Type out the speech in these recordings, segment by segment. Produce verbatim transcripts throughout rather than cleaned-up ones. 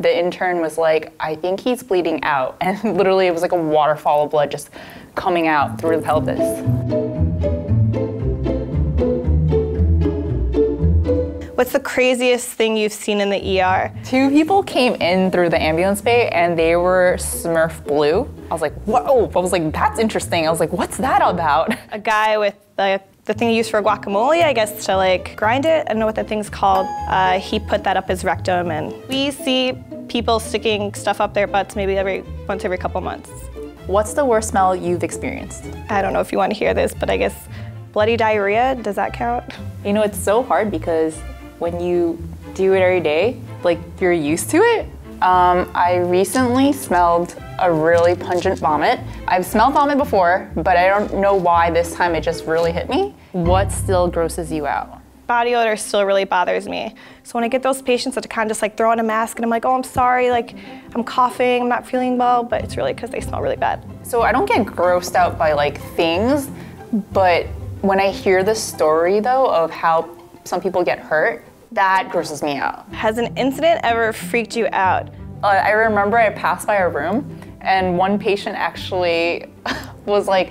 the intern was like, I think he's bleeding out. And literally it was like a waterfall of blood just coming out through the pelvis. What's the craziest thing you've seen in the E R? Two people came in through the ambulance bay and they were Smurf blue. I was like, whoa, I was like, that's interesting. I was like, what's that about? A guy with the, the thing you use for guacamole, I guess, to like grind it. I don't know what that thing's called. Uh, he put that up his rectum, and we see people sticking stuff up their butts maybe every once every couple months. What's the worst smell you've experienced? I don't know if you want to hear this, but I guess bloody diarrhea, does that count? You know, it's so hard because when you do it every day, like you're used to it. Um, I recently smelled a really pungent vomit. I've smelled vomit before, but I don't know why this time it just really hit me. What still grosses you out? Body odor still really bothers me. So when I get those patients that kind of just like throw on a mask and I'm like, oh, I'm sorry, like I'm coughing, I'm not feeling well, but it's really because they smell really bad. So I don't get grossed out by like things, but when I hear the story though of how some people get hurt, that grosses me out. Has an incident ever freaked you out? Uh, I remember I passed by a room and one patient actually was like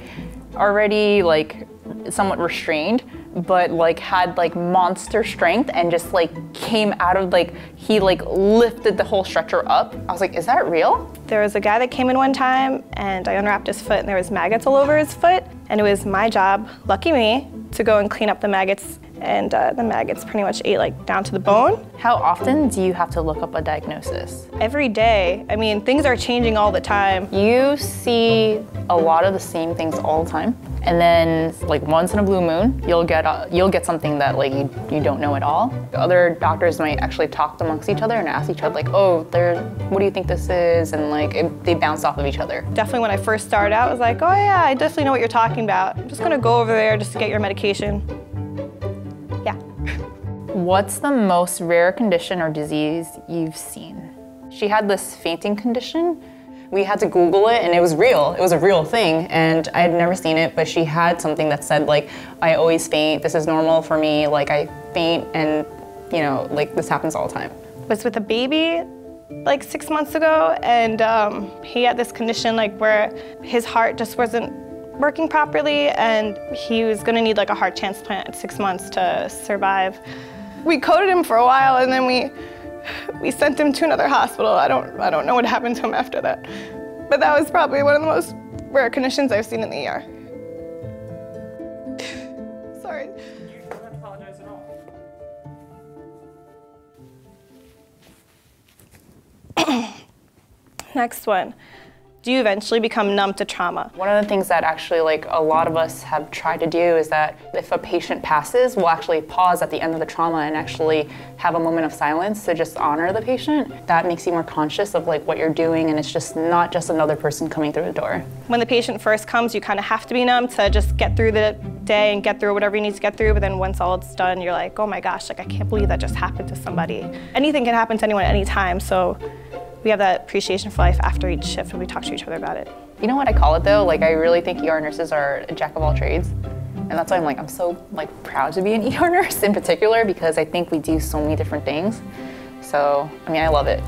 already like somewhat restrained, but like had like monster strength and just like came out of like, he like lifted the whole stretcher up. I was like, is that real? There was a guy that came in one time and I unwrapped his foot and there was maggots all over his foot. And it was my job, lucky me, to go and clean up the maggots. And uh, the maggots pretty much ate like down to the bone. How often do you have to look up a diagnosis? Every day. I mean, things are changing all the time. You see a lot of the same things all the time. And then like once in a blue moon, you'll get uh, you'll get something that like you, you don't know at all. Other doctors might actually talk amongst each other and ask each other like, oh, there, what do you think this is? And like it, they bounce off of each other. Definitely when I first started out, I was like, oh yeah, I definitely know what you're talking about. I'm just gonna go over there just to get your medication. Yeah. What's the most rare condition or disease you've seen? She had this fainting condition. We had to Google it and it was real. It was a real thing and I had never seen it, but she had something that said like, I always faint, this is normal for me, like I faint and you know, like this happens all the time. I was with a baby like six months ago and um, he had this condition like where his heart just wasn't working properly and he was gonna need like a heart transplant at six months to survive. We coded him for a while and then we We sent him to another hospital. I don't, I don't know what happened to him after that. But that was probably one of the most rare conditions I've seen in the E R. Sorry. You don't apologize at all. Next one. Do you eventually become numb to trauma? One of the things that actually like a lot of us have tried to do is that if a patient passes, we'll actually pause at the end of the trauma and actually have a moment of silence to just honor the patient. That makes you more conscious of like what you're doing and it's just not just another person coming through the door. When the patient first comes, you kind of have to be numb to just get through the day and get through whatever you need to get through, but then once all it's done, you're like, oh my gosh, like I can't believe that just happened to somebody. Anything can happen to anyone at any time, so we have that appreciation for life after each shift and we talk to each other about it. You know what I call it though? Like I really think E R nurses are a jack of all trades. And that's why I'm like, I'm so like proud to be an E R nurse in particular because I think we do so many different things. So, I mean, I love it.